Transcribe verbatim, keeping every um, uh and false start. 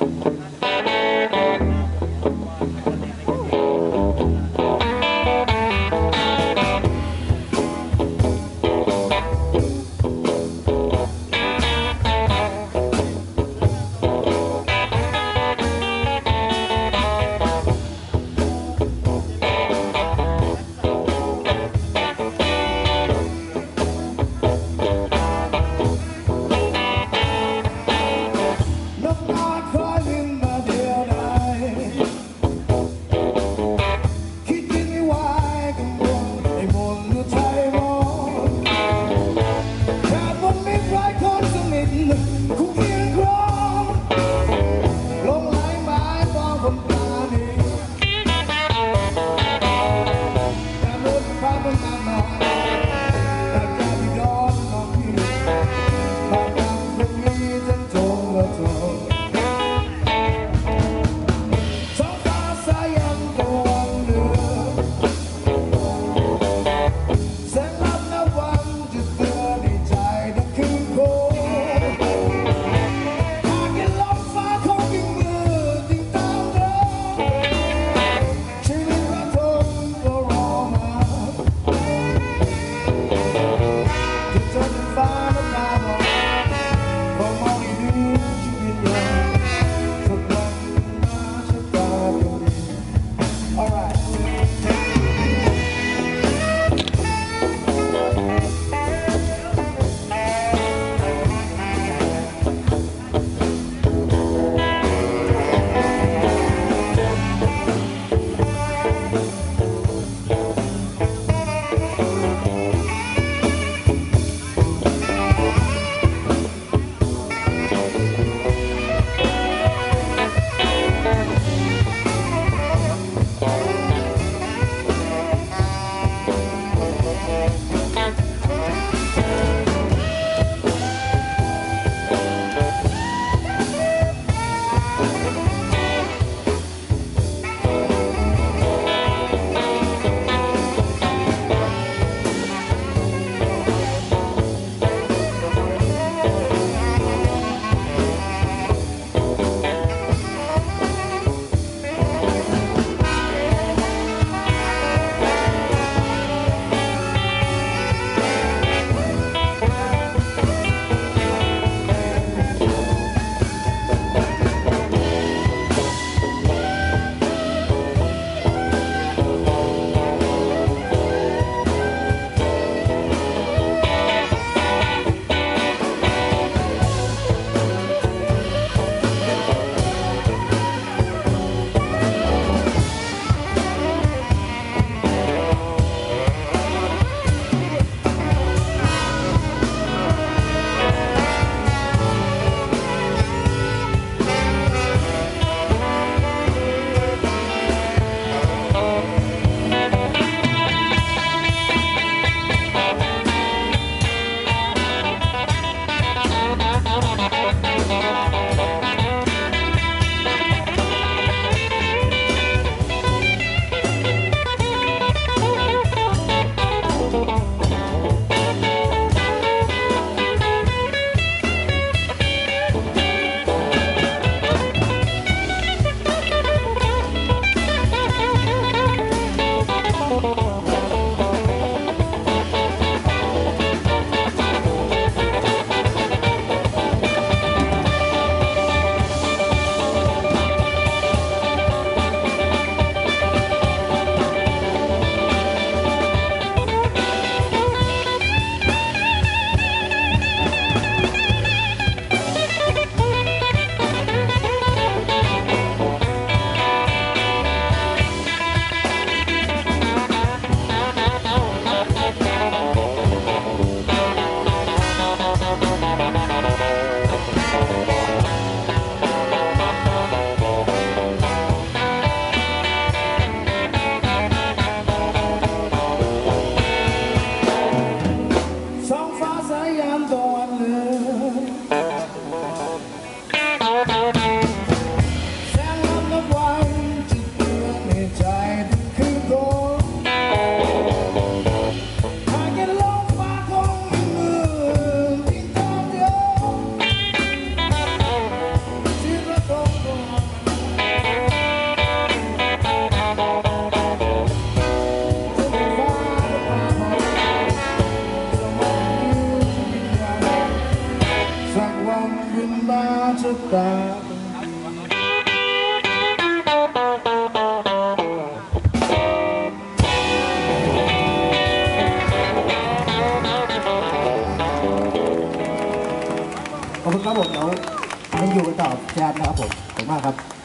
I'm ขอบคุณครับผมเรายังอยู่กันต่อแจมนะครับผมขอบคุณมากครับ